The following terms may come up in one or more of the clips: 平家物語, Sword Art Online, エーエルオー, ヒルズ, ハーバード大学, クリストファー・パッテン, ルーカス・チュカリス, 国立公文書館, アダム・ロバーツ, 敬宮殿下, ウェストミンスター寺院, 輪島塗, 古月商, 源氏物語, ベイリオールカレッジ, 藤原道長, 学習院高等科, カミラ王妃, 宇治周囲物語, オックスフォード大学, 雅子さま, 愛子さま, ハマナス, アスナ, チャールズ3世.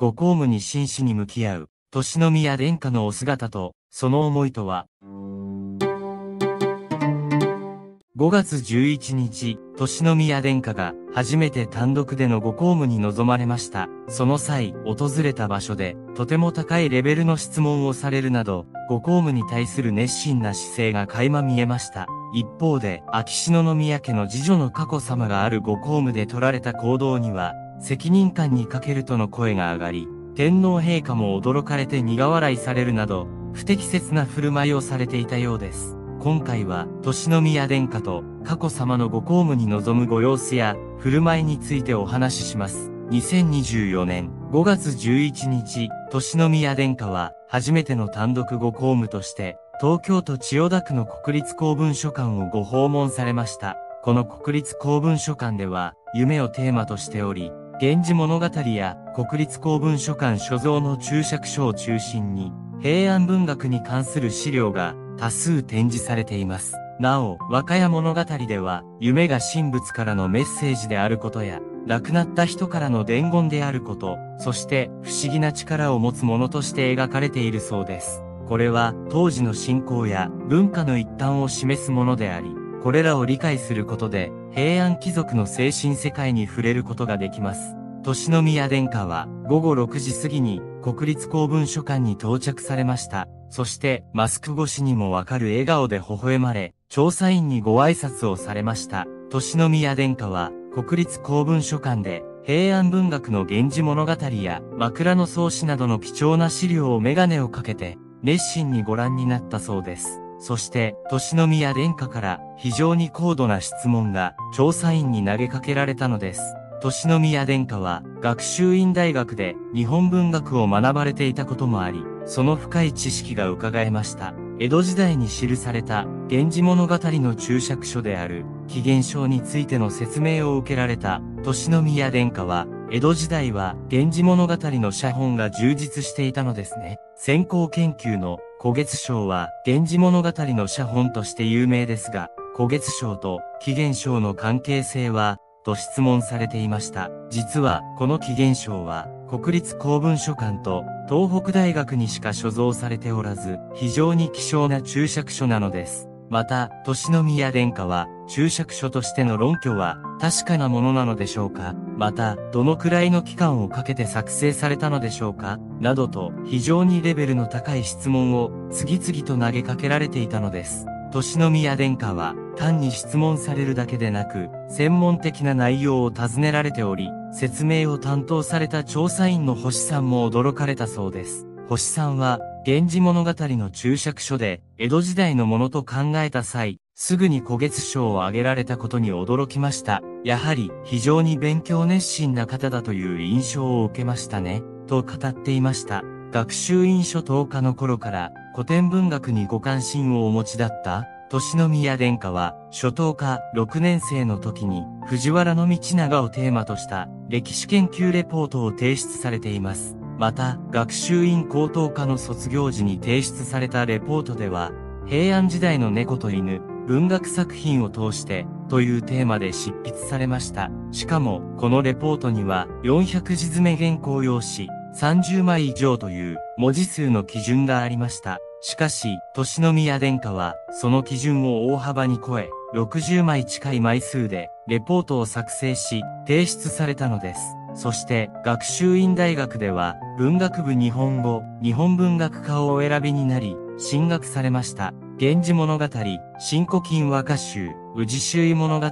ご公務に真摯に向き合う、敬宮殿下のお姿と、その思いとは。5月11日、敬宮殿下が初めて単独でのご公務に臨まれました。その際、訪れた場所で、とても高いレベルの質問をされるなど、ご公務に対する熱心な姿勢が垣間見えました。一方で、秋篠宮家の次女の佳子さまがあるご公務で取られた行動には、責任感に欠けるとの声が上がり、天皇陛下も驚かれて苦笑いされるなど、不適切な振る舞いをされていたようです。今回は、敬宮殿下と佳子さまのご公務に臨むご様子や、振る舞いについてお話しします。2024年5月11日、敬宮殿下は、初めての単独ご公務として、東京都千代田区の国立公文書館をご訪問されました。この国立公文書館では、夢をテーマとしており、源氏物語や国立公文書館所蔵の注釈書を中心に、平安文学に関する資料が多数展示されています。なお、和歌山物語では、夢が神仏からのメッセージであることや、亡くなった人からの伝言であること、そして不思議な力を持つものとして描かれているそうです。これは当時の信仰や文化の一端を示すものであり、これらを理解することで、平安貴族の精神世界に触れることができます。敬宮殿下は午後6時過ぎに国立公文書館に到着されました。そしてマスク越しにもわかる笑顔で微笑まれ、調査員にご挨拶をされました。敬宮殿下は国立公文書館で平安文学の源氏物語や枕草子などの貴重な資料をメガネをかけて熱心にご覧になったそうです。そして、敬宮殿下から非常に高度な質問が調査員に投げかけられたのです。敬宮殿下は学習院大学で日本文学を学ばれていたこともあり、その深い知識が伺えました。江戸時代に記された源氏物語の注釈書である紀元書についての説明を受けられた敬宮殿下は、江戸時代は源氏物語の写本が充実していたのですね。先行研究の古月商は、源氏物語の写本として有名ですが、古月商と紀元商の関係性は、と質問されていました。実は、この紀元商は、国立公文書館と東北大学にしか所蔵されておらず、非常に希少な注釈書なのです。また、敬宮殿下は、注釈書としての論拠は、確かなものなのでしょうか？また、どのくらいの期間をかけて作成されたのでしょうか？などと、非常にレベルの高い質問を、次々と投げかけられていたのです。敬宮殿下は、単に質問されるだけでなく、専門的な内容を尋ねられており、説明を担当された調査員の星さんも驚かれたそうです。星さんは、源氏物語の注釈書で、江戸時代のものと考えた際、すぐに古月商を挙げられたことに驚きました。やはり、非常に勉強熱心な方だという印象を受けましたね、と語っていました。学習院初等科の頃から、古典文学にご関心をお持ちだった、敬宮殿下は、初等科6年生の時に、藤原道長をテーマとした、歴史研究レポートを提出されています。また、学習院高等科の卒業時に提出されたレポートでは、平安時代の猫と犬、文学作品を通して、というテーマで執筆されました。しかも、このレポートには、400字詰め原稿用紙、30枚以上という、文字数の基準がありました。しかし、敬宮殿下は、その基準を大幅に超え、60枚近い枚数で、レポートを作成し、提出されたのです。そして、学習院大学では、文学部日本語、日本文学科をお選びになり、進学されました。源氏物語、新古今和歌集、宇治周囲物語、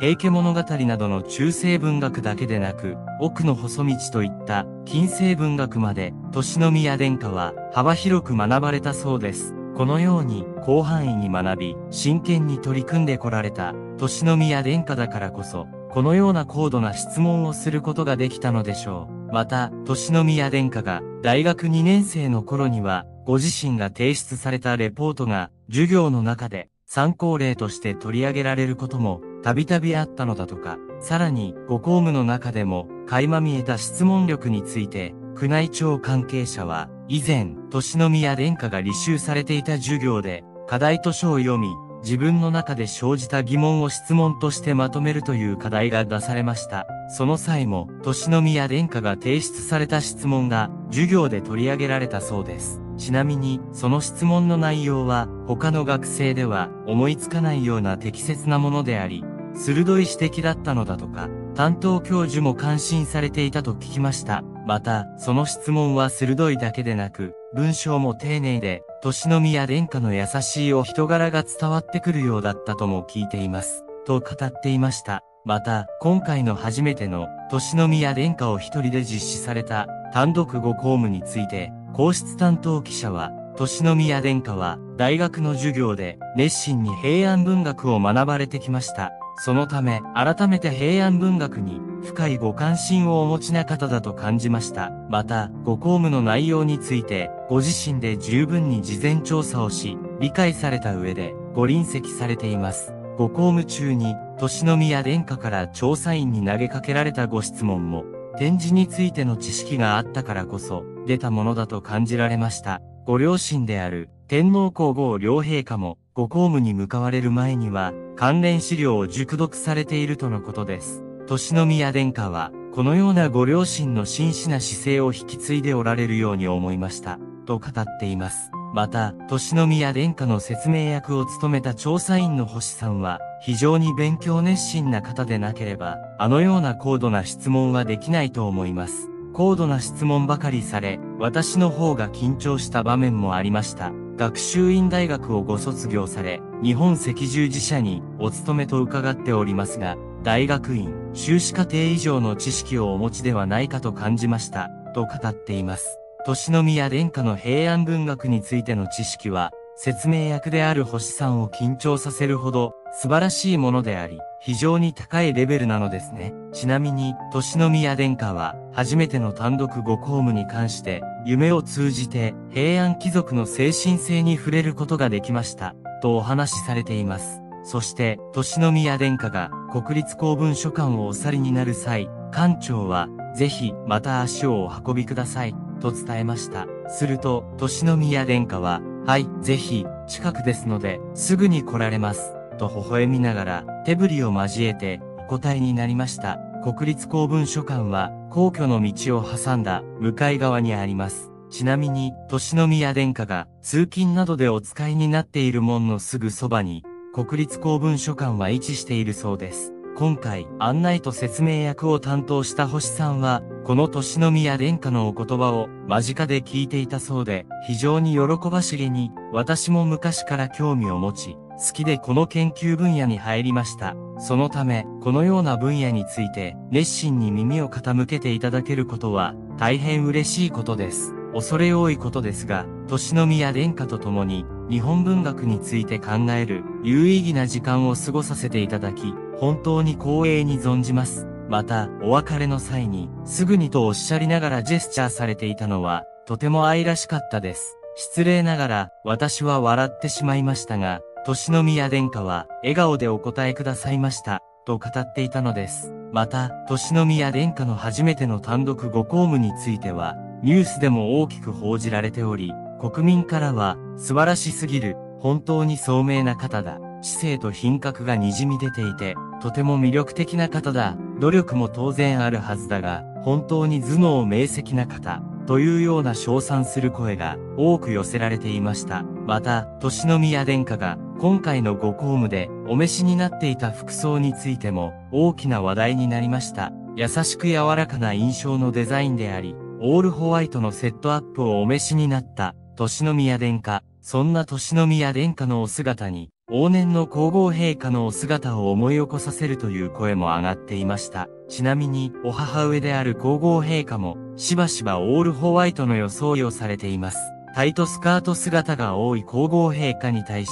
平家物語などの中世文学だけでなく、奥の細道といった近世文学まで、敬宮殿下は幅広く学ばれたそうです。このように広範囲に学び、真剣に取り組んでこられた、敬宮殿下だからこそ、このような高度な質問をすることができたのでしょう。また、敬宮殿下が大学2年生の頃には、ご自身が提出されたレポートが、授業の中で参考例として取り上げられることも、たびたびあったのだとか、さらに、ご公務の中でも、垣間見えた質問力について、宮内庁関係者は、以前、敬宮殿下が履修されていた授業で、課題図書を読み、自分の中で生じた疑問を質問としてまとめるという課題が出されました。その際も、利宮殿下が提出された質問が、授業で取り上げられたそうです。ちなみに、その質問の内容は、他の学生では思いつかないような適切なものであり、鋭い指摘だったのだとか、担当教授も感心されていたと聞きました。また、その質問は鋭いだけでなく、文章も丁寧で、利宮殿下の優しいお人柄が伝わってくるようだったとも聞いています。と語っていました。また、今回の初めての、利宮殿下を一人で実施された、単独ご公務について、皇室担当記者は、利宮殿下は、大学の授業で、熱心に平安文学を学ばれてきました。そのため、改めて平安文学に、深いご関心をお持ちな方だと感じました。また、ご公務の内容について、ご自身で十分に事前調査をし、理解された上で、ご臨席されています。ご公務中に、利宮殿下から調査員に投げかけられたご質問も、展示についての知識があったからこそ、出たものだと感じられました。ご両親である、天皇皇后両陛下も、ご公務に向かわれる前には、関連資料を熟読されているとのことです。利宮殿下は、このようなご両親の真摯な姿勢を引き継いでおられるように思いました。と語っています。また、利宮殿下の説明役を務めた調査員の星さんは、非常に勉強熱心な方でなければ、あのような高度な質問はできないと思います。高度な質問ばかりされ、私の方が緊張した場面もありました。学習院大学をご卒業され、日本赤十字社にお勤めと伺っておりますが、大学院、修士課程以上の知識をお持ちではないかと感じました、と語っています。利宮殿下の平安文学についての知識は、説明役である星さんを緊張させるほど素晴らしいものであり、非常に高いレベルなのですね。ちなみに、利宮殿下は、初めての単独ご公務に関して、夢を通じて平安貴族の精神性に触れることができました、とお話しされています。そして、利宮殿下が国立公文書館をお去りになる際、館長は、ぜひ、また足をお運びください、と伝えました。すると、利宮殿下は、はい、ぜひ、近くですので、すぐに来られます、と微笑みながら、手振りを交えて、お答えになりました。国立公文書館は、皇居の道を挟んだ、向かい側にあります。ちなみに、利宮殿下が、通勤などでお使いになっている門のすぐそばに、国立公文書館は位置しているそうです。今回、案内と説明役を担当した星さんは、この利宮殿下のお言葉を間近で聞いていたそうで、非常に喜ばしげに、私も昔から興味を持ち、好きでこの研究分野に入りました。そのため、このような分野について、熱心に耳を傾けていただけることは、大変嬉しいことです。恐れ多いことですが、利宮殿下と共に、日本文学について考える、有意義な時間を過ごさせていただき、本当に光栄に存じます。また、お別れの際に、すぐにとおっしゃりながらジェスチャーされていたのは、とても愛らしかったです。失礼ながら、私は笑ってしまいましたが、利宮殿下は、笑顔でお答えくださいました、と語っていたのです。また、利宮殿下の初めての単独ご公務については、ニュースでも大きく報じられており、国民からは、素晴らしすぎる、本当に聡明な方だ。知性と品格が滲み出ていて、とても魅力的な方だ。努力も当然あるはずだが、本当に頭脳明晰な方、というような称賛する声が多く寄せられていました。また、利宮殿下が今回のご公務でお召しになっていた服装についても大きな話題になりました。優しく柔らかな印象のデザインであり、オールホワイトのセットアップをお召しになった利宮殿下。そんな利宮殿下のお姿に、往年の皇后陛下のお姿を思い起こさせるという声も上がっていました。ちなみに、お母上である皇后陛下も、しばしばオールホワイトの装いをされています。タイトスカート姿が多い皇后陛下に対し、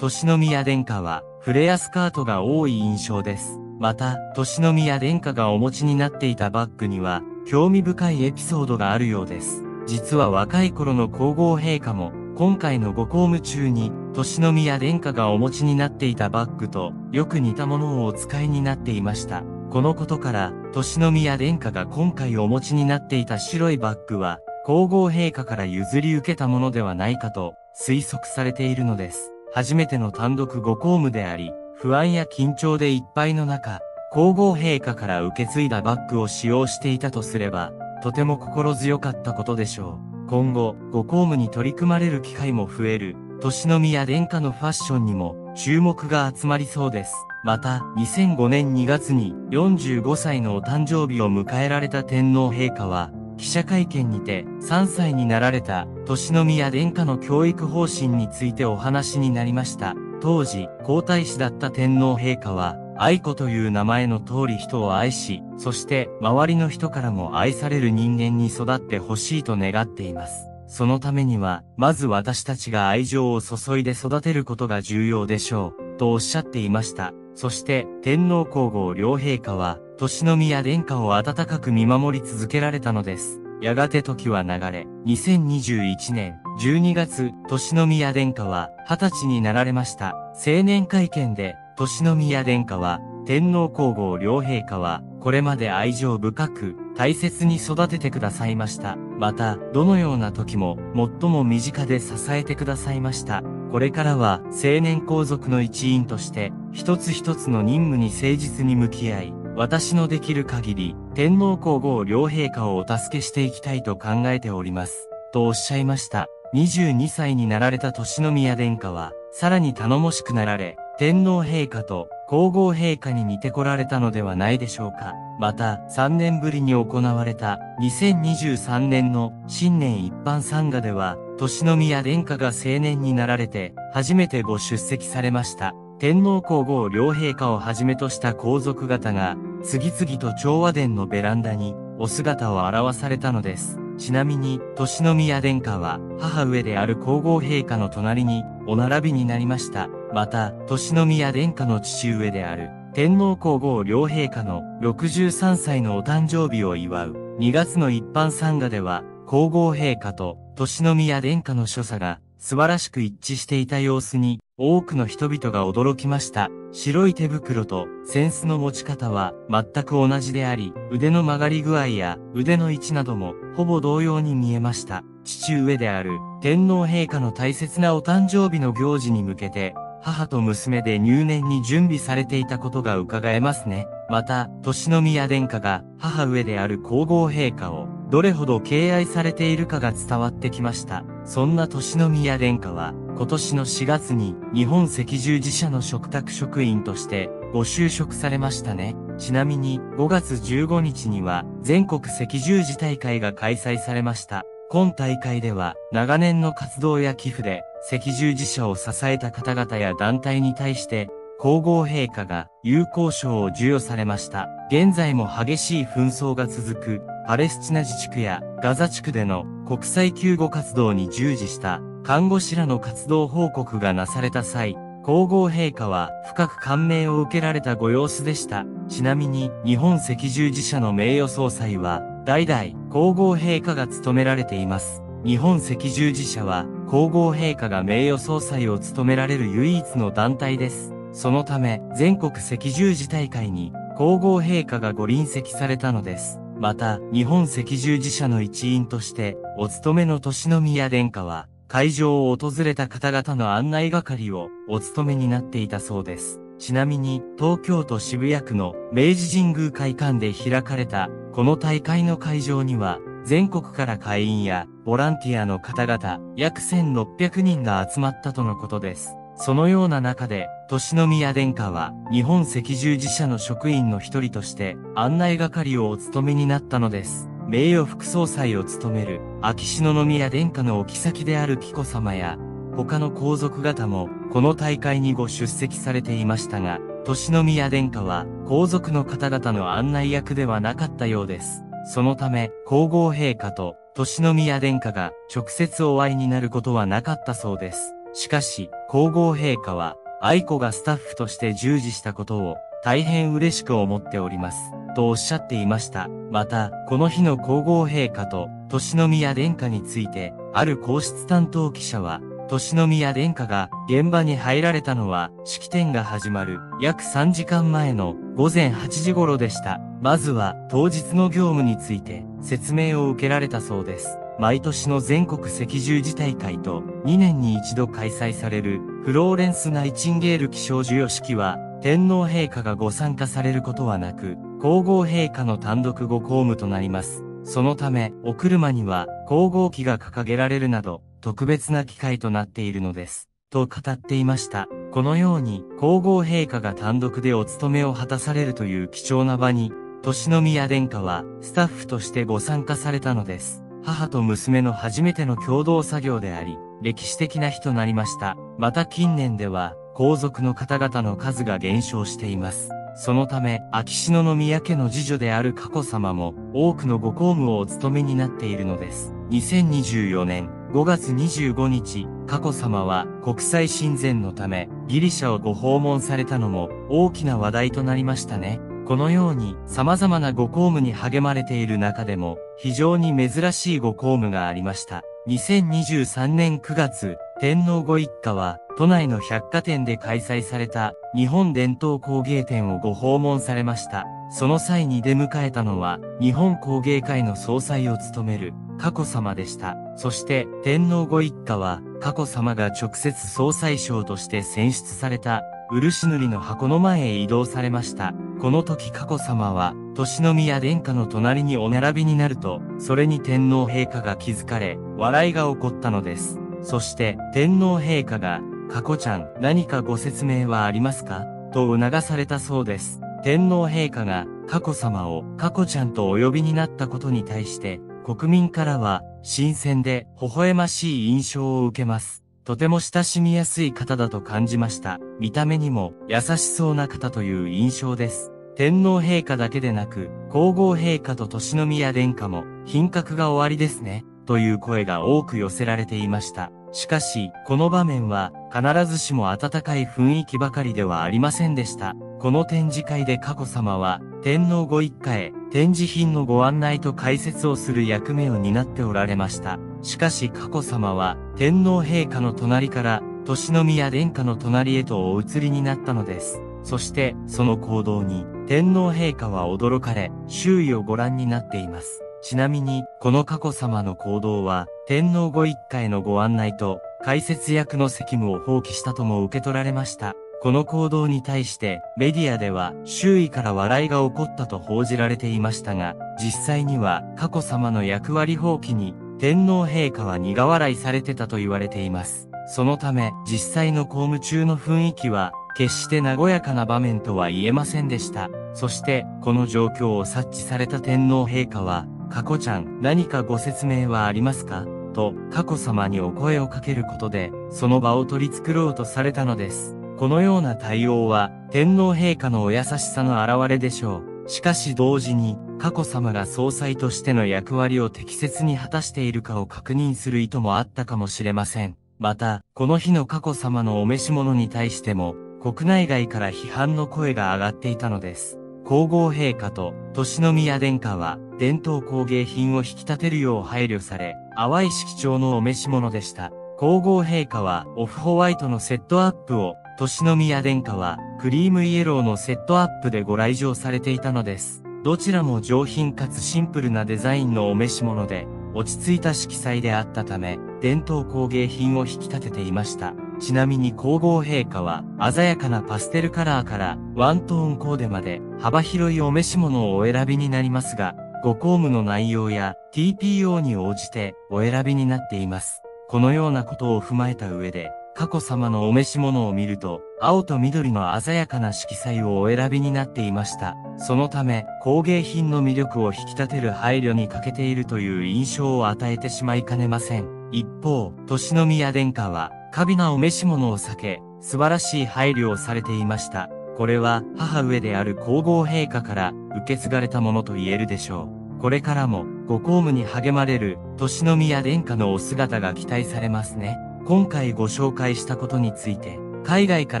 利宮殿下は、フレアスカートが多い印象です。また、利宮殿下がお持ちになっていたバッグには、興味深いエピソードがあるようです。実は若い頃の皇后陛下も、今回のご公務中に、利宮殿下がお持ちになっていたバッグと、よく似たものをお使いになっていました。このことから、利宮殿下が今回お持ちになっていた白いバッグは、皇后陛下から譲り受けたものではないかと、推測されているのです。初めての単独5公務であり、不安や緊張でいっぱいの中、皇后陛下から受け継いだバッグを使用していたとすれば、とても心強かったことでしょう。今後、5公務に取り組まれる機会も増える、寿宮殿下のファッションにも注目が集まりそうです。また、2005年2月に45歳のお誕生日を迎えられた天皇陛下は、記者会見にて3歳になられた寿宮殿下の教育方針についてお話になりました。当時、皇太子だった天皇陛下は、愛子という名前の通り人を愛し、そして周りの人からも愛される人間に育ってほしいと願っています。そのためには、まず私たちが愛情を注いで育てることが重要でしょう、とおっしゃっていました。そして、天皇皇后両陛下は、寿宮殿下を温かく見守り続けられたのです。やがて時は流れ、2021年12月、寿宮殿下は20歳になられました。成年会見で、寿宮殿下は、天皇皇后両陛下は、これまで愛情深く、大切に育ててくださいました。また、どのような時も、最も身近で支えてくださいました。これからは、成年皇族の一員として、一つ一つの任務に誠実に向き合い、私のできる限り、天皇皇后両陛下をお助けしていきたいと考えております。とおっしゃいました。22歳になられた寿宮殿下は、さらに頼もしくなられ、天皇陛下と皇后陛下に似てこられたのではないでしょうか。また、3年ぶりに行われた2023年の新年一般参賀では、寿宮殿下が成年になられて、初めてご出席されました。天皇皇后両陛下をはじめとした皇族方が、次々と長和殿のベランダに、お姿を現されたのです。ちなみに、寿宮殿下は、母上である皇后陛下の隣に、お並びになりました。また、寿宮殿下の父上である、天皇皇后両陛下の63歳のお誕生日を祝う、2月の一般参賀では、皇后陛下と寿宮殿下の所作が、素晴らしく一致していた様子に、多くの人々が驚きました。白い手袋と扇子の持ち方は全く同じであり、腕の曲がり具合や腕の位置などもほぼ同様に見えました。父上である天皇陛下の大切なお誕生日の行事に向けて、母と娘で入念に準備されていたことが伺えますね。また、寿宮殿下が母上である皇后陛下をどれほど敬愛されているかが伝わってきました。そんな寿宮殿下は、今年の4月に日本赤十字社の嘱託職員としてご就職されましたね。ちなみに5月15日には全国赤十字大会が開催されました。今大会では長年の活動や寄付で赤十字社を支えた方々や団体に対して皇后陛下が友好賞を授与されました。現在も激しい紛争が続くパレスチナ自治区やガザ地区での国際救護活動に従事した看護師らの活動報告がなされた際、皇后陛下は深く感銘を受けられたご様子でした。ちなみに、日本赤十字社の名誉総裁は、代々、皇后陛下が務められています。日本赤十字社は、皇后陛下が名誉総裁を務められる唯一の団体です。そのため、全国赤十字大会に、皇后陛下がご臨席されたのです。また、日本赤十字社の一員として、お勤めの寿宮殿下は、会場を訪れた方々の案内係をお務めになっていたそうです。ちなみに、東京都渋谷区の明治神宮会館で開かれた、この大会の会場には、全国から会員やボランティアの方々、約1600人が集まったとのことです。そのような中で、寿宮殿下は、日本赤十字社の職員の一人として、案内係をお務めになったのです。名誉副総裁を務める秋篠宮殿下のお妃である紀子さまや他の皇族方もこの大会にご出席されていましたが、寿宮殿下は皇族の方々の案内役ではなかったようです。そのため皇后陛下と寿宮殿下が直接お会いになることはなかったそうです。しかし皇后陛下は愛子がスタッフとして従事したことを大変嬉しく思っております。とおっしゃっていました。また、この日の皇后陛下と寿宮殿下について、ある皇室担当記者は、寿宮殿下が現場に入られたのは、式典が始まる約3時間前の午前8時頃でした。まずは当日の業務について説明を受けられたそうです。毎年の全国赤十字大会と2年に一度開催されるフローレンス・ナイチンゲール記章授与式は天皇陛下がご参加されることはなく、皇后陛下の単独ご公務となります。そのため、お車には皇后旗が掲げられるなど特別な機会となっているのです。と語っていました。このように皇后陛下が単独でお務めを果たされるという貴重な場に、敬宮殿下はスタッフとしてご参加されたのです。母と娘の初めての共同作業であり、歴史的な日となりました。また近年では、皇族の方々の数が減少しています。そのため、秋篠宮家の次女である佳子さまも、多くのご公務をお務めになっているのです。2024年5月25日、佳子さまは国際親善のため、ギリシャをご訪問されたのも、大きな話題となりましたね。このように様々なご公務に励まれている中でも非常に珍しいご公務がありました。2023年9月、天皇ご一家は都内の百貨店で開催された日本伝統工芸展をご訪問されました。その際に出迎えたのは日本工芸会の総裁を務める佳子さまでした。そして天皇ご一家は佳子さまが直接総裁賞として選出された漆塗りの箱の前へ移動されました。この時佳子さまは、敬宮殿下の隣にお並びになると、それに天皇陛下が気づかれ、笑いが起こったのです。そして、天皇陛下が、佳子ちゃん、何かご説明はありますかと促されたそうです。天皇陛下が、佳子さまを、佳子ちゃんとお呼びになったことに対して、国民からは、新鮮で、微笑ましい印象を受けます。とても親しみやすい方だと感じました。見た目にも優しそうな方という印象です。天皇陛下だけでなく、皇后陛下と敬宮殿下も品格がおありですね、という声が多く寄せられていました。しかし、この場面は必ずしも温かい雰囲気ばかりではありませんでした。この展示会で佳子さまは、天皇ご一家へ展示品のご案内と解説をする役目を担っておられました。しかし佳子さまは、天皇陛下の隣から、敬宮殿下の隣へとお移りになったのです。そして、その行動に、天皇陛下は驚かれ、周囲をご覧になっています。ちなみに、この佳子さまの行動は、天皇ご一家へのご案内と、解説役の責務を放棄したとも受け取られました。この行動に対して、メディアでは、周囲から笑いが起こったと報じられていましたが、実際には、佳子さまの役割放棄に、天皇陛下は苦笑いされてたと言われています。そのため、実際の公務中の雰囲気は、決して和やかな場面とは言えませんでした。そして、この状況を察知された天皇陛下は、佳子ちゃん、何かご説明はありますかと、佳子さまにお声をかけることで、その場を取り繕ろうとされたのです。このような対応は、天皇陛下のお優しさの表れでしょう。しかし同時に、佳子さまが総裁としての役割を適切に果たしているかを確認する意図もあったかもしれません。また、この日の佳子さまのお召し物に対しても、国内外から批判の声が上がっていたのです。皇后陛下と敬宮殿下は、伝統工芸品を引き立てるよう配慮され、淡い色調のお召し物でした。皇后陛下はオフホワイトのセットアップを、敬宮殿下はクリームイエローのセットアップでご来場されていたのです。どちらも上品かつシンプルなデザインのお召し物で、落ち着いた色彩であったため、伝統工芸品を引き立てていました。ちなみに皇后陛下は、鮮やかなパステルカラーからワントーンコーデまで、幅広いお召し物をお選びになりますが、ご公務の内容や TPO に応じてお選びになっています。このようなことを踏まえた上で、佳子さまのお召し物を見ると、青と緑の鮮やかな色彩をお選びになっていました。そのため、工芸品の魅力を引き立てる配慮に欠けているという印象を与えてしまいかねません。一方、敬宮殿下は、華美なお召し物を避け、素晴らしい配慮をされていました。これは、母上である皇后陛下から受け継がれたものと言えるでしょう。これからも、ご公務に励まれる、敬宮殿下のお姿が期待されますね。今回ご紹介したことについて、海外か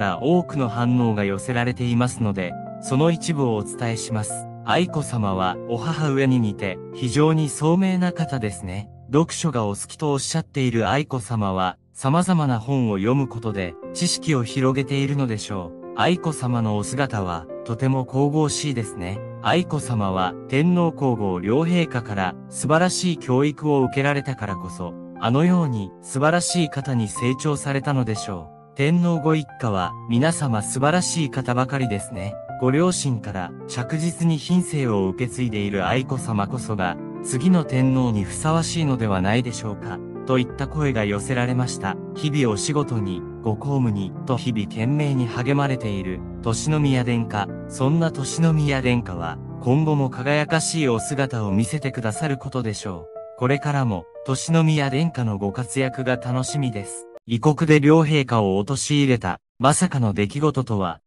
ら多くの反応が寄せられていますので、その一部をお伝えします。愛子さまは、お母上に似て、非常に聡明な方ですね。読書がお好きとおっしゃっている愛子さまは、様々な本を読むことで、知識を広げているのでしょう。愛子さまのお姿は、とても神々しいですね。愛子さまは天皇皇后両陛下から素晴らしい教育を受けられたからこそ、あのように素晴らしい方に成長されたのでしょう。天皇ご一家は皆様素晴らしい方ばかりですね。ご両親から着実に品性を受け継いでいる愛子さまこそが、次の天皇にふさわしいのではないでしょうか、といった声が寄せられました。日々お仕事に、ご公務に、と日々懸命に励まれている、寿宮殿下。そんな寿宮殿下は、今後も輝かしいお姿を見せてくださることでしょう。これからも、寿宮殿下のご活躍が楽しみです。異国で両陛下を陥れた、まさかの出来事とは。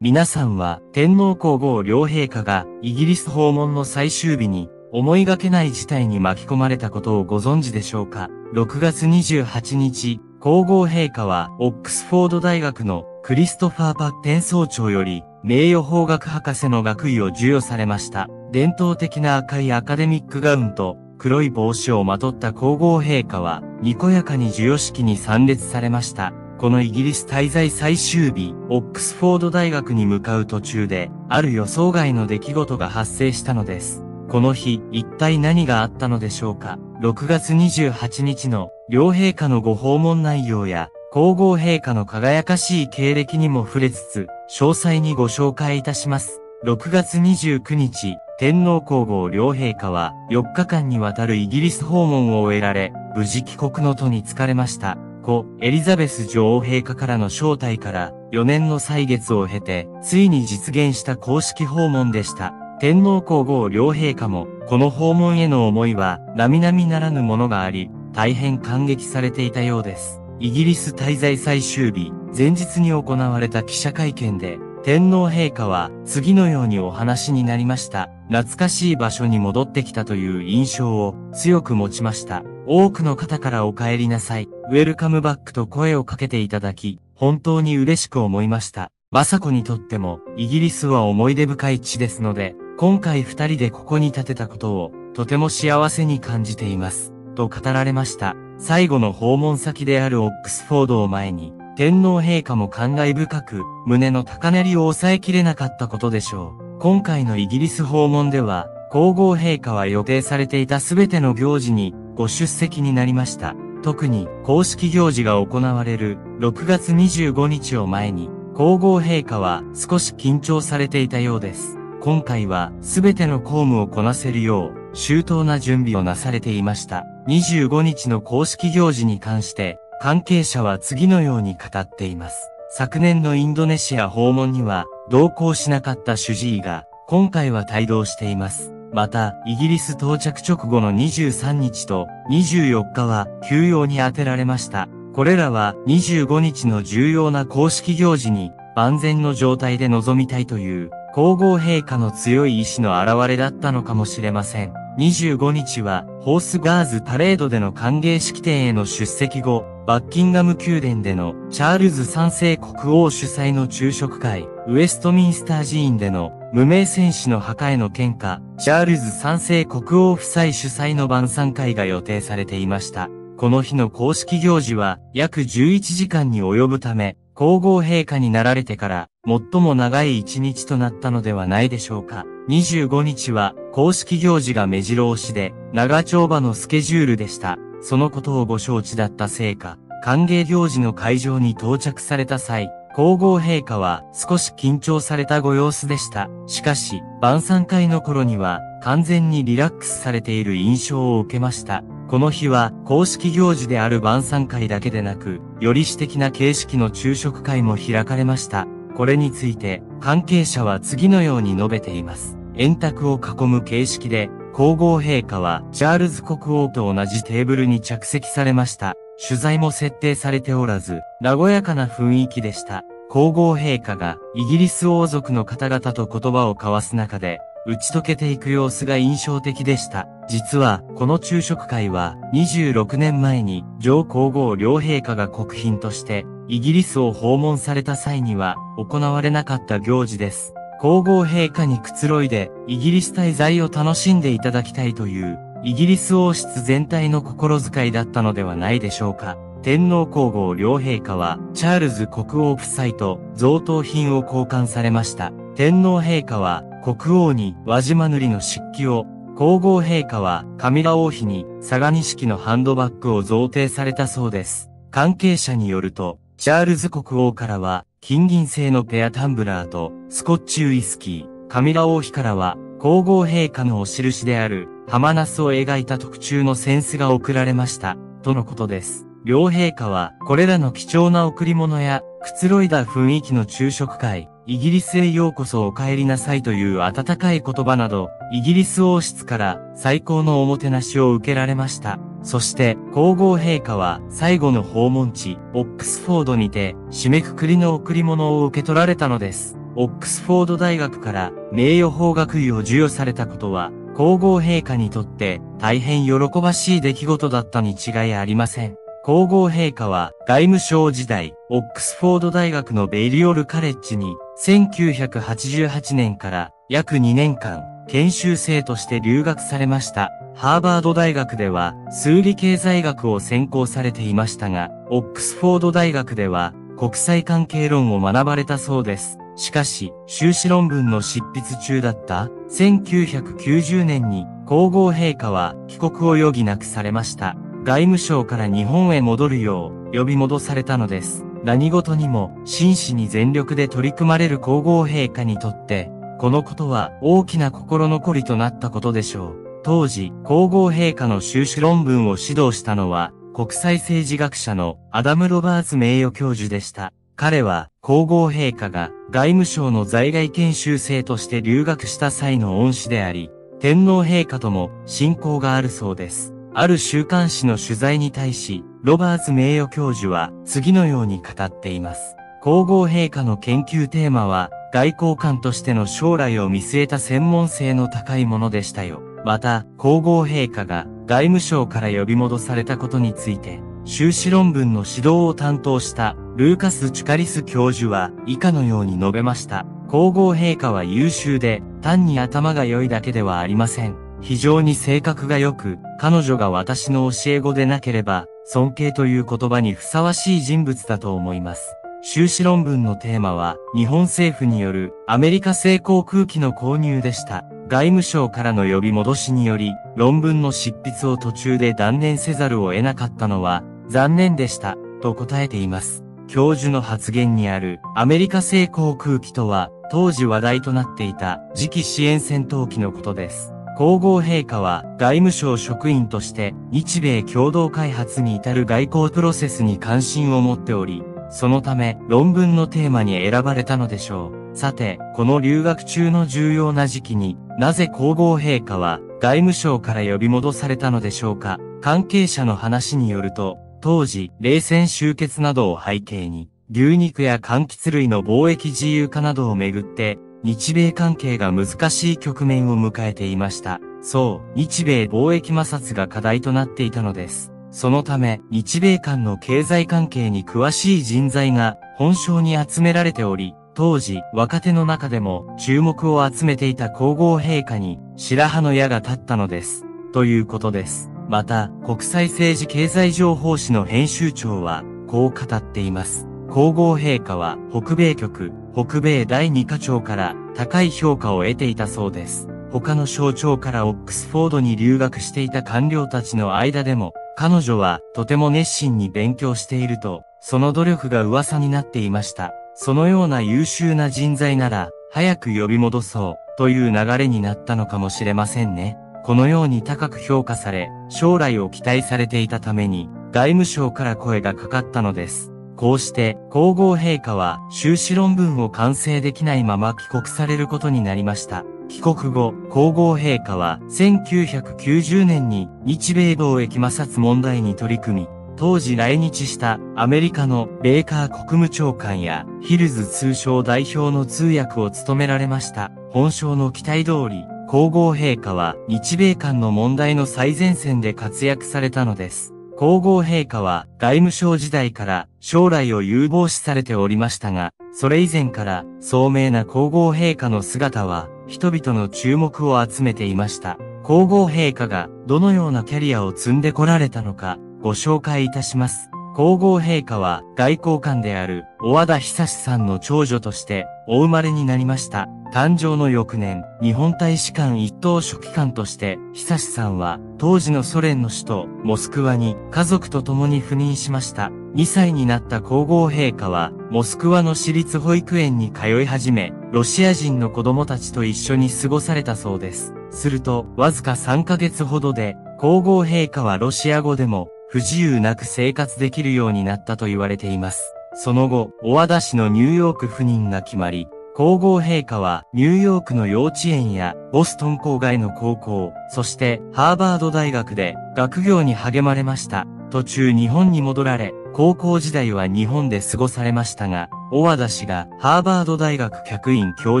皆さんは、天皇皇后両陛下が、イギリス訪問の最終日に、思いがけない事態に巻き込まれたことをご存知でしょうか。6月28日、皇后陛下は、オックスフォード大学のクリストファー・パッテン総長より、名誉法学博士の学位を授与されました。伝統的な赤いアカデミックガウンと、黒い帽子をまとった皇后陛下は、にこやかに授与式に参列されました。このイギリス滞在最終日、オックスフォード大学に向かう途中で、ある予想外の出来事が発生したのです。この日、一体何があったのでしょうか。6月28日の両陛下のご訪問内容や、皇后陛下の輝かしい経歴にも触れつつ、詳細にご紹介いたします。6月29日、天皇皇后両陛下は、4日間にわたるイギリス訪問を終えられ、無事帰国の途に就かれました。故、エリザベス女王陛下からの招待から、4年の歳月を経て、ついに実現した公式訪問でした。天皇皇后両陛下も、この訪問への思いは、並々ならぬものがあり、大変感激されていたようです。イギリス滞在最終日、前日に行われた記者会見で、天皇陛下は、次のようにお話になりました。懐かしい場所に戻ってきたという印象を強く持ちました。多くの方からお帰りなさい、ウェルカムバックと声をかけていただき、本当に嬉しく思いました。雅子にとっても、イギリスは思い出深い地ですので、今回二人でここに立てたことを、とても幸せに感じています、と語られました。最後の訪問先であるオックスフォードを前に、天皇陛下も感慨深く、胸の高鳴りを抑えきれなかったことでしょう。今回のイギリス訪問では、皇后陛下は予定されていたすべての行事に、ご出席になりました。特に、公式行事が行われる、6月25日を前に、皇后陛下は少し緊張されていたようです。今回は全ての公務をこなせるよう周到な準備をなされていました。25日の公式行事に関して関係者は次のように語っています。昨年のインドネシア訪問には同行しなかった主治医が今回は帯同しています。また、イギリス到着直後の23日と24日は休養に充てられました。これらは25日の重要な公式行事に万全の状態で臨みたいという皇后陛下の強い意志の表れだったのかもしれません。25日は、ホースガーズパレードでの歓迎式典への出席後、バッキンガム宮殿でのチャールズ3世国王主催の昼食会、ウェストミンスター寺院での無名戦士の墓への献花、チャールズ3世国王夫妻主催の晩餐会が予定されていました。この日の公式行事は約11時間に及ぶため、皇后陛下になられてから最も長い一日となったのではないでしょうか。25日は公式行事が目白押しで長丁場のスケジュールでした。そのことをご承知だったせいか、歓迎行事の会場に到着された際、皇后陛下は少し緊張されたご様子でした。しかし、晩餐会の頃には完全にリラックスされている印象を受けました。この日は公式行事である晩餐会だけでなく、より私的な形式の昼食会も開かれました。これについて関係者は次のように述べています。円卓を囲む形式で、皇后陛下はチャールズ国王と同じテーブルに着席されました。取材も設定されておらず、和やかな雰囲気でした。皇后陛下がイギリス王族の方々と言葉を交わす中で、打ち解けていく様子が印象的でした。実は、この昼食会は、26年前に、上皇后両陛下が国賓として、イギリスを訪問された際には、行われなかった行事です。皇后陛下にくつろいで、イギリス滞在を楽しんでいただきたいという、イギリス王室全体の心遣いだったのではないでしょうか。天皇皇后両陛下は、チャールズ国王夫妻と贈答品を交換されました。天皇陛下は、国王に輪島塗の漆器を、皇后陛下はカミラ王妃に佐賀錦のハンドバッグを贈呈されたそうです。関係者によると、チャールズ国王からは、金銀製のペアタンブラーとスコッチウイスキー、カミラ王妃からは、皇后陛下のお印であるハマナスを描いた特注の扇子が贈られました、とのことです。両陛下は、これらの貴重な贈り物や、くつろいだ雰囲気の昼食会、イギリスへようこそお帰りなさいという温かい言葉など、イギリス王室から最高のおもてなしを受けられました。そして、皇后陛下は最後の訪問地、オックスフォードにて、締めくくりの贈り物を受け取られたのです。オックスフォード大学から名誉法学位を授与されたことは、皇后陛下にとって大変喜ばしい出来事だったに違いありません。皇后陛下は外務省時代、オックスフォード大学のベイリオールカレッジに1988年から約2年間研修生として留学されました。ハーバード大学では数理経済学を専攻されていましたが、オックスフォード大学では国際関係論を学ばれたそうです。しかし、修士論文の執筆中だった1990年に皇后陛下は帰国を余儀なくされました。外務省から日本へ戻るよう呼び戻されたのです。何事にも真摯に全力で取り組まれる皇后陛下にとって、このことは大きな心残りとなったことでしょう。当時、皇后陛下の修士論文を指導したのは、国際政治学者のアダム・ロバーツ名誉教授でした。彼は皇后陛下が外務省の在外研修生として留学した際の恩師であり、天皇陛下とも親交があるそうです。ある週刊誌の取材に対し、ロバーツ名誉教授は次のように語っています。皇后陛下の研究テーマは、外交官としての将来を見据えた専門性の高いものでしたよ。また、皇后陛下が外務省から呼び戻されたことについて、修士論文の指導を担当したルーカス・チュカリス教授は以下のように述べました。皇后陛下は優秀で、単に頭が良いだけではありません。非常に性格が良く、彼女が私の教え子でなければ、尊敬という言葉にふさわしい人物だと思います。修士論文のテーマは、日本政府によるアメリカ製航空機の購入でした。外務省からの呼び戻しにより、論文の執筆を途中で断念せざるを得なかったのは、残念でした、と答えています。教授の発言にある、アメリカ製航空機とは、当時話題となっていた、次期支援戦闘機のことです。皇后陛下は外務省職員として日米共同開発に至る外交プロセスに関心を持っており、そのため論文のテーマに選ばれたのでしょう。さて、この留学中の重要な時期になぜ皇后陛下は外務省から呼び戻されたのでしょうか。関係者の話によると、当時冷戦終結などを背景に牛肉や柑橘類の貿易自由化などをめぐって日米関係が難しい局面を迎えていました。そう、日米貿易摩擦が課題となっていたのです。そのため、日米間の経済関係に詳しい人材が本省に集められており、当時、若手の中でも注目を集めていた皇后陛下に白羽の矢が立ったのです。ということです。また、国際政治経済情報誌の編集長は、こう語っています。皇后陛下は北米局、北米第2課長から高い評価を得ていたそうです。他の省庁からオックスフォードに留学していた官僚たちの間でも、彼女はとても熱心に勉強していると、その努力が噂になっていました。そのような優秀な人材なら、早く呼び戻そうという流れになったのかもしれませんね。このように高く評価され、将来を期待されていたために、外務省から声がかかったのです。こうして、皇后陛下は修士論文を完成できないまま帰国されることになりました。帰国後、皇后陛下は1990年に日米貿易摩擦問題に取り組み、当時来日したアメリカのベイカー国務長官やヒルズ通商代表の通訳を務められました。本省の期待通り、皇后陛下は日米間の問題の最前線で活躍されたのです。皇后陛下は外務省時代から将来を有望視されておりましたが、それ以前から聡明な皇后陛下の姿は人々の注目を集めていました。皇后陛下がどのようなキャリアを積んでこられたのかご紹介いたします。皇后陛下は外交官である小和田久志さんの長女としてお生まれになりました。誕生の翌年、日本大使館一等書記官として久志さんは当時のソ連の首都モスクワに家族と共に赴任しました。2歳になった皇后陛下はモスクワの私立保育園に通い始め、ロシア人の子供たちと一緒に過ごされたそうです。すると、わずか3ヶ月ほどで皇后陛下はロシア語でも不自由なく生活できるようになったと言われています。その後、小和田氏のニューヨーク赴任が決まり、皇后陛下はニューヨークの幼稚園やボストン郊外の高校、そしてハーバード大学で学業に励まれました。途中日本に戻られ、高校時代は日本で過ごされましたが、小和田氏がハーバード大学客員教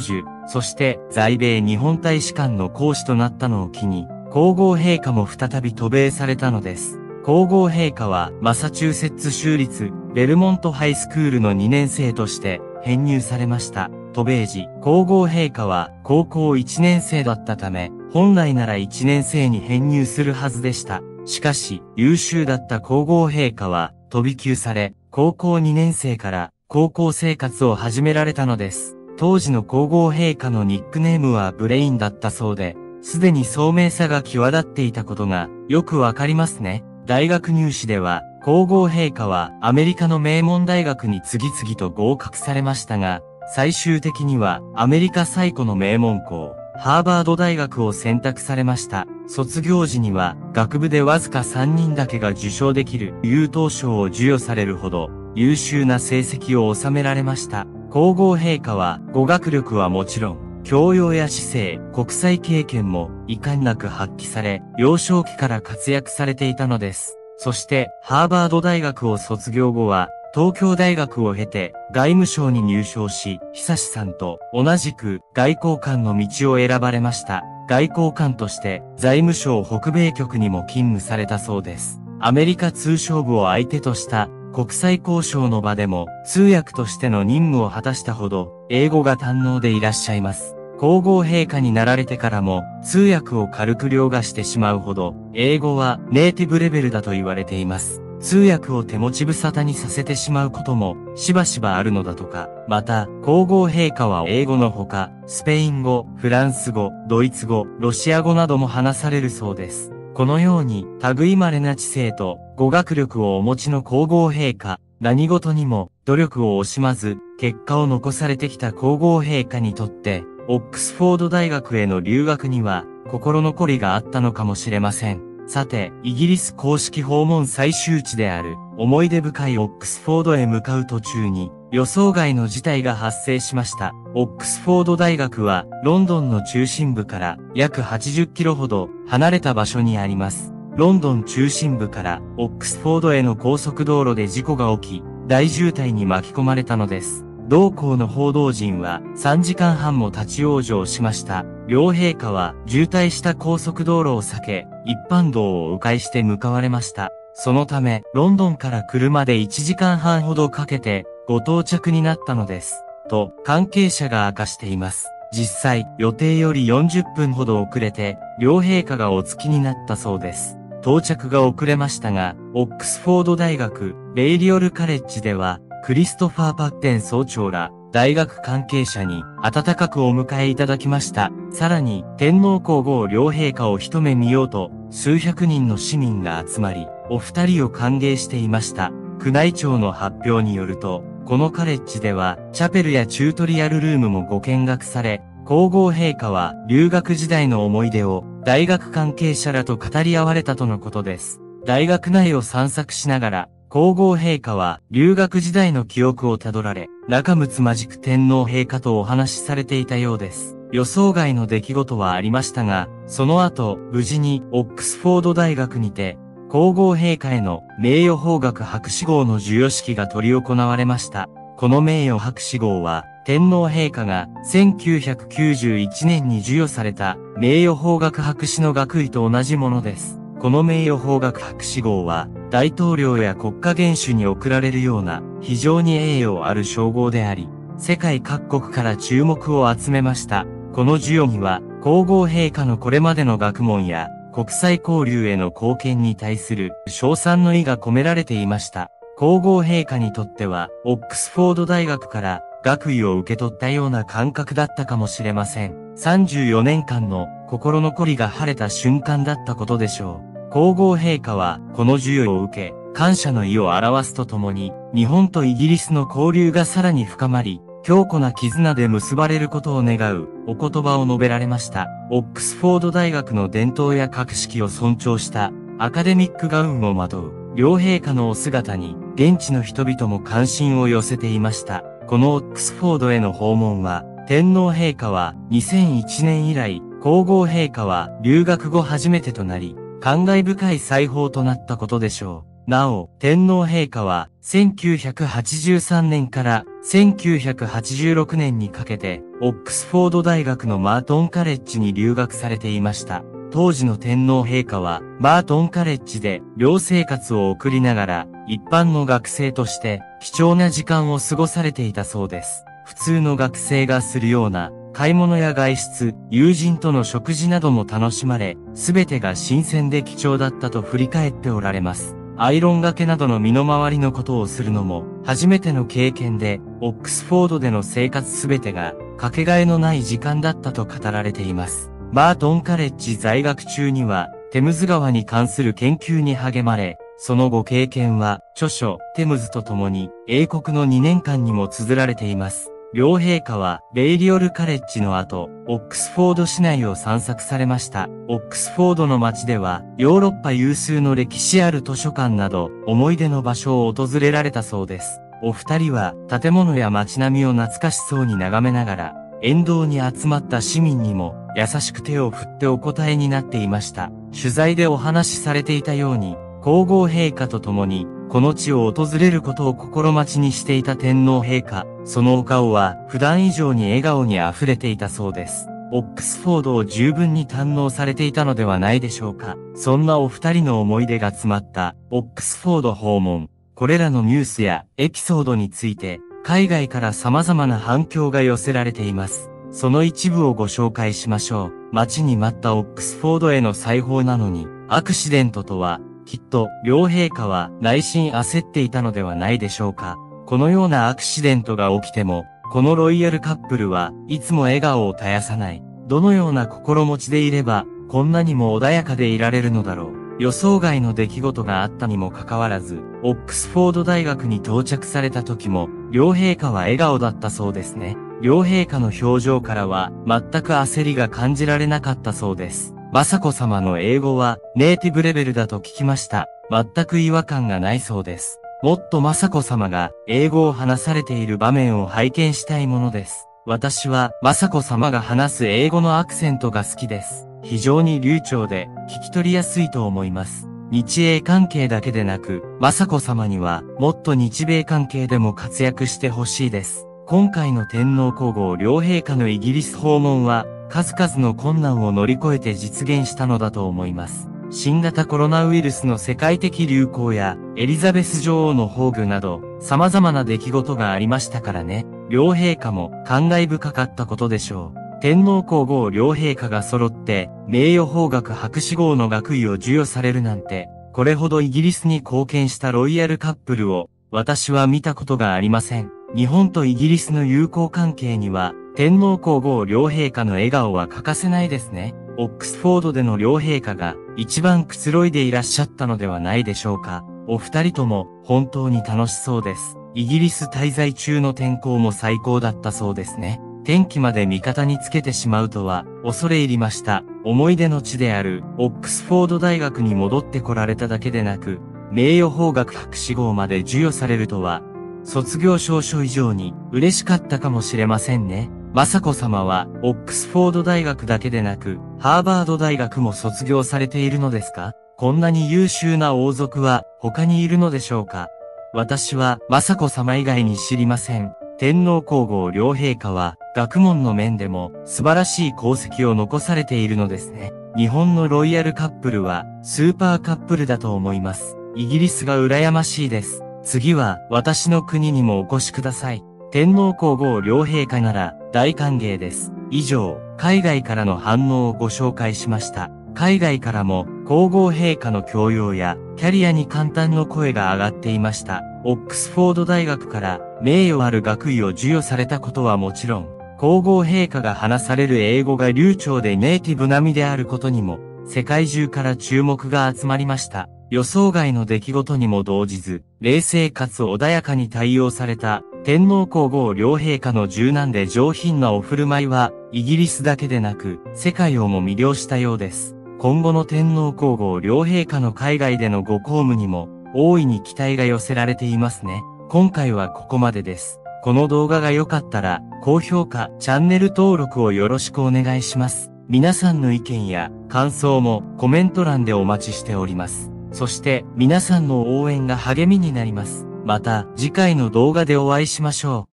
授、そして在米日本大使館の講師となったのを機に、皇后陛下も再び渡米されたのです。皇后陛下はマサチューセッツ州立ベルモントハイスクールの2年生として編入されました。渡米時、皇后陛下は高校1年生だったため、本来なら1年生に編入するはずでした。しかし、優秀だった皇后陛下は飛び級され、高校2年生から高校生活を始められたのです。当時の皇后陛下のニックネームはブレインだったそうで、すでに聡明さが際立っていたことがよくわかりますね。大学入試では、皇后陛下はアメリカの名門大学に次々と合格されましたが、最終的にはアメリカ最古の名門校、ハーバード大学を選択されました。卒業時には、学部でわずか3人だけが受賞できる優等賞を授与されるほど、優秀な成績を収められました。皇后陛下は語学力はもちろん、教養や姿勢、国際経験も遺憾なく発揮され、幼少期から活躍されていたのです。そして、ハーバード大学を卒業後は、東京大学を経て外務省に入省し、久志さんと同じく外交官の道を選ばれました。外交官として財務省北米局にも勤務されたそうです。アメリカ通商部を相手とした国際交渉の場でも通訳としての任務を果たしたほど英語が堪能でいらっしゃいます。皇后陛下になられてからも通訳を軽く凌駕してしまうほど英語はネイティブレベルだと言われています。通訳を手持ち無沙汰にさせてしまうこともしばしばあるのだとか。また、皇后陛下は英語のほか、スペイン語、フランス語、ドイツ語、ロシア語なども話されるそうです。このように類稀な知性と語学力をお持ちの皇后陛下。何事にも努力を惜しまず結果を残されてきた皇后陛下にとって、オックスフォード大学への留学には心残りがあったのかもしれません。さて、イギリス公式訪問最終地である思い出深いオックスフォードへ向かう途中に予想外の事態が発生しました。オックスフォード大学はロンドンの中心部から約80キロほど離れた場所にあります。ロンドン中心部からオックスフォードへの高速道路で事故が起き、大渋滞に巻き込まれたのです。同校の報道陣は3時間半も立ち往生しました。両陛下は渋滞した高速道路を避け、一般道を迂回して向かわれました。そのため、ロンドンから車で1時間半ほどかけてご到着になったのです。と、関係者が明かしています。実際、予定より40分ほど遅れて、両陛下がお着きになったそうです。到着が遅れましたが、オックスフォード大学、ベイリオルカレッジでは、クリストファー・パッテン総長ら大学関係者に温かくお迎えいただきました。さらに天皇皇后両陛下を一目見ようと数百人の市民が集まり、お二人を歓迎していました。宮内庁の発表によると、このカレッジではチャペルやチュートリアルルームもご見学され、皇后陛下は留学時代の思い出を大学関係者らと語り合われたとのことです。大学内を散策しながら、皇后陛下は留学時代の記憶をたどられ、仲睦まじく天皇陛下とお話しされていたようです。予想外の出来事はありましたが、その後、無事にオックスフォード大学にて、皇后陛下への名誉法学博士号の授与式が執り行われました。この名誉博士号は、天皇陛下が1991年に授与された名誉法学博士の学位と同じものです。この名誉法学博士号は、大統領や国家元首に贈られるような非常に栄誉ある称号であり、世界各国から注目を集めました。この授与には、皇后陛下のこれまでの学問や国際交流への貢献に対する称賛の意が込められていました。皇后陛下にとっては、オックスフォード大学から学位を受け取ったような感覚だったかもしれません。34年間の心残りが晴れた瞬間だったことでしょう。皇后陛下は、この授与を受け、感謝の意を表すとともに、日本とイギリスの交流がさらに深まり、強固な絆で結ばれることを願う、お言葉を述べられました。オックスフォード大学の伝統や格式を尊重した、アカデミックガウンをまとう、両陛下のお姿に、現地の人々も関心を寄せていました。このオックスフォードへの訪問は、天皇陛下は2001年以来、皇后陛下は留学後初めてとなり、感慨深い再訪となったことでしょう。なお、天皇陛下は、1983年から1986年にかけて、オックスフォード大学のマートンカレッジに留学されていました。当時の天皇陛下は、マートンカレッジで寮生活を送りながら、一般の学生として、貴重な時間を過ごされていたそうです。普通の学生がするような、買い物や外出、友人との食事なども楽しまれ、すべてが新鮮で貴重だったと振り返っておられます。アイロンがけなどの身の回りのことをするのも初めての経験で、オックスフォードでの生活すべてがかけがえのない時間だったと語られています。バートンカレッジ在学中にはテムズ川に関する研究に励まれ、その後経験は著書テムズと共に英国の2年間にも綴られています。両陛下はベイリオルカレッジの後、オックスフォード市内を散策されました。オックスフォードの街では、ヨーロッパ有数の歴史ある図書館など、思い出の場所を訪れられたそうです。お二人は、建物や街並みを懐かしそうに眺めながら、沿道に集まった市民にも、優しく手を振ってお答えになっていました。取材でお話しされていたように、皇后陛下と共に、この地を訪れることを心待ちにしていた天皇陛下、そのお顔は普段以上に笑顔に溢れていたそうです。オックスフォードを十分に堪能されていたのではないでしょうか。そんなお二人の思い出が詰まったオックスフォード訪問。これらのニュースやエピソードについて、海外から様々な反響が寄せられています。その一部をご紹介しましょう。待ちに待ったオックスフォードへの再訪なのに、アクシデントとは、きっと、両陛下は内心焦っていたのではないでしょうか。このようなアクシデントが起きても、このロイヤルカップルはいつも笑顔を絶やさない。どのような心持ちでいれば、こんなにも穏やかでいられるのだろう。予想外の出来事があったにもかかわらず、オックスフォード大学に到着された時も、両陛下は笑顔だったそうですね。両陛下の表情からは、全く焦りが感じられなかったそうです。雅子様の英語はネイティブレベルだと聞きました。全く違和感がないそうです。もっと雅子様が英語を話されている場面を拝見したいものです。私は雅子様が話す英語のアクセントが好きです。非常に流暢で聞き取りやすいと思います。日英関係だけでなく、雅子様にはもっと日米関係でも活躍してほしいです。今回の天皇皇后両陛下のイギリス訪問は、数々の困難を乗り越えて実現したのだと思います。新型コロナウイルスの世界的流行やエリザベス女王の崩御など様々な出来事がありましたからね。両陛下も感慨深かったことでしょう。天皇皇后両陛下が揃って名誉法学博士号の学位を授与されるなんて、これほどイギリスに貢献したロイヤルカップルを私は見たことがありません。日本とイギリスの友好関係には、天皇皇后両陛下の笑顔は欠かせないですね。オックスフォードでの両陛下が一番くつろいでいらっしゃったのではないでしょうか。お二人とも本当に楽しそうです。イギリス滞在中の天候も最高だったそうですね。天気まで味方につけてしまうとは恐れ入りました。思い出の地であるオックスフォード大学に戻ってこられただけでなく、名誉法学博士号まで授与されるとは、卒業証書以上に嬉しかったかもしれませんね。雅子様は、オックスフォード大学だけでなく、ハーバード大学も卒業されているのですか？こんなに優秀な王族は他にいるのでしょうか？私は、雅子様以外に知りません。天皇皇后両陛下は、学問の面でも素晴らしい功績を残されているのですね。日本のロイヤルカップルは、スーパーカップルだと思います。イギリスが羨ましいです。次は、私の国にもお越しください。天皇皇后両陛下なら大歓迎です。以上、海外からの反応をご紹介しました。海外からも皇后陛下の教養やキャリアに感嘆の声が上がっていました。オックスフォード大学から名誉ある学位を授与されたことはもちろん、皇后陛下が話される英語が流暢でネイティブ並みであることにも、世界中から注目が集まりました。予想外の出来事にも動じず、冷静かつ穏やかに対応された天皇皇后両陛下の柔軟で上品なお振る舞いは、イギリスだけでなく、世界をも魅了したようです。今後の天皇皇后両陛下の海外でのご公務にも、大いに期待が寄せられていますね。今回はここまでです。この動画が良かったら、高評価、チャンネル登録をよろしくお願いします。皆さんの意見や感想もコメント欄でお待ちしております。そして皆さんの応援が励みになります。また次回の動画でお会いしましょう。